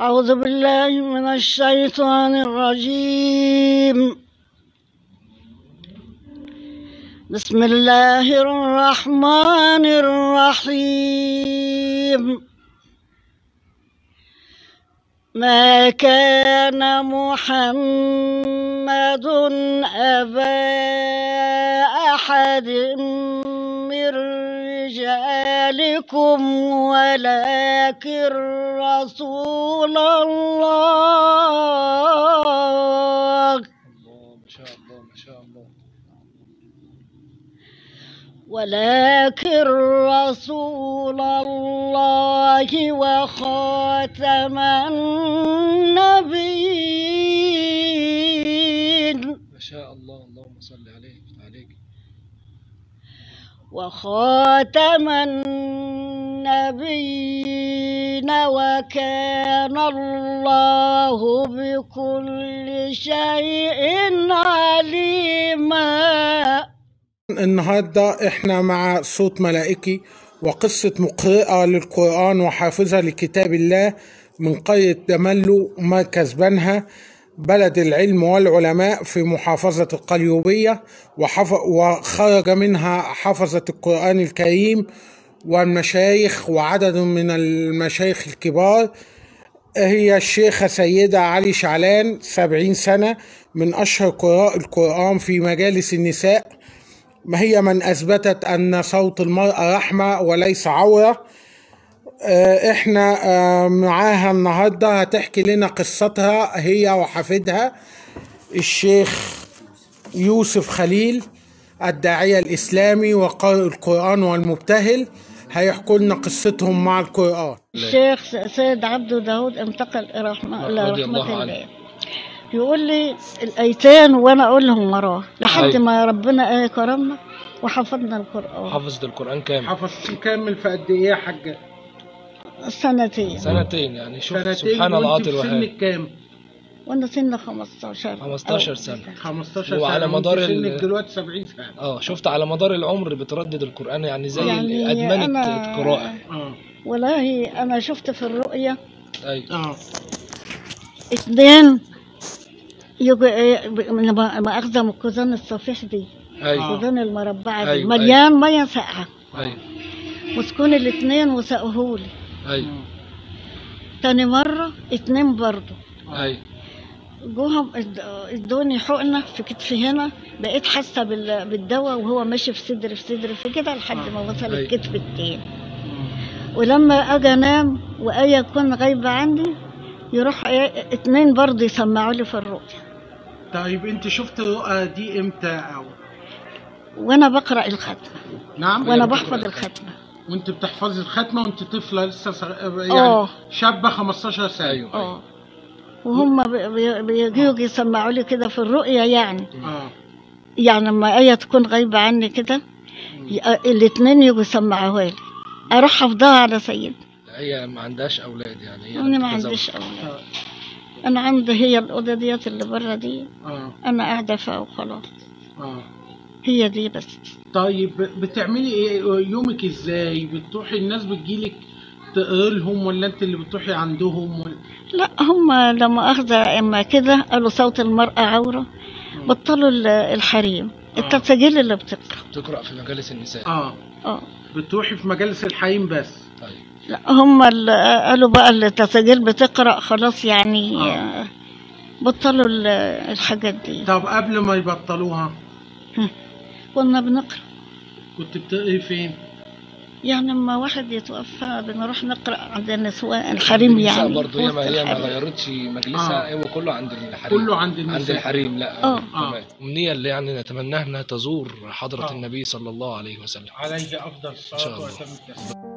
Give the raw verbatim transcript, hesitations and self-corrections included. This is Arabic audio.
أعوذ بالله من الشيطان الرجيم. بسم الله الرحمن الرحيم. ما كان محمد أبا أحد من رجالكم ولكن رسول الله ولكن رسول الله وخاتم النبيين ما شاء الله. اللهم صل عليه عليك وخاتم النبيين وكان الله بكل شيء عليما. النهارده احنا مع صوت ملائكي وقصه مقرئه للقرآن وحافظه لكتاب الله من قرية دملو مركز بنها بلد العلم والعلماء في محافظة القليوبية، وخرج منها حفظة القرآن الكريم والمشايخ وعدد من المشايخ الكبار. هي الشيخة سيدة علي شعلان سبعين سنة، من أشهر قراء القرآن في مجالس النساء، ما هي من أثبتت أن صوت المرأة رحمة وليس عورة. احنا معاها النهاردة هتحكي لنا قصتها هي وحفيدها الشيخ يوسف خليل الداعية الإسلامي وقارئ القرآن والمبتهل، هيحكوا لنا قصتهم مع القرآن. الشيخ سيد عبد الداود انتقل إلى رحمة الله، يقول لي الأيتان وأنا أقول لهم وراه لحد ما ربنا كرمنا وحفظنا القرآن. حفظت القرآن كامل. حفظت كامل في قد إيه يا حاجة؟ سنتين. سنتين يعني شوف سنتين سبحان العاطل وهاب. سنك كام؟ وانا سن خمستاشر. خمستاشر سنة. خمستاشر سنة. وعلى مدار سنك دلوقتي سبعين سنة. اه شفت على مدار العمر بتردد القرآن يعني زي يعني أدمنت القراءة. اه والله أنا شفت في الرؤية. أيوه. اه اتنين مأخذة من الكوزان الصفيح دي. أيوه. الكوزان المربعة دي. أيوه. مليان مية ساقعة. أيوه. مسكون الاتنين وسقهولي. ايوه. تاني مرة اتنين برضه. ايوه. جوهم ادوني حقنة في كتفي هنا، بقيت حاسة بالدواء وهو ماشي في صدري في صدري في كده لحد ما وصل الكتف التاني. ولما اجي انام وآية تكون غايبة عندي يروح اتنين برضه يسمعوا لي في الرؤية. طيب انت شفت الرؤية دي امتى؟ او وانا بقرأ الختمة. نعم. وانا بحفظ الختمة. وانت بتحفظي الختمه وانت طفله لسه يعني أوه. شابه خمستاشر سنه. ايوه. اه وهم بيجوا يسمعوا لي كده في الرؤيه يعني. اه يعني لما ايه تكون غايبه عني كده الاثنين يجوا يسمعوها لي اروح حافظاها على سيدي. هي ما عندهاش اولاد يعني؟ هي انا ما عنديش اولاد. أوه. انا عندي هي الاوضه ديت اللي بره دي. أوه. انا قاعده فيها وخلاص. اه هي دي بس. طيب بتعملي ايه يومك؟ ازاي بتروحي؟ الناس بتجيلك تقري لهم ولا انت اللي بتروحي عندهم؟ ولا لا، هم لما اخذوا اما كده قالوا صوت المرأة عورة بطلوا الحريم. آه. التسجيل اللي بتقرا بتقرا في مجالس النساء. اه اه بتروحي في مجالس الحريم بس. طيب لا، هم قالوا بقى التسجيل بتقرا خلاص يعني. آه. بطلوا الحاجات دي. طب قبل ما يبطلوها كنا بنقرأ. كنت بتقري فين؟ يعني لما واحد يتوفى بنروح نقرأ عند النسوان الحريم يعني. برضه هي ما هي ما غيرتش مجلسها. آه. هو كله عند الحريم. كله عند النساء. عند الحريم. لا. اه تمام. أمنية اللي يعني نتمناها انها تزور حضرة. آه. النبي صلى الله عليه وسلم. عليه افضل الصلاة والسلام.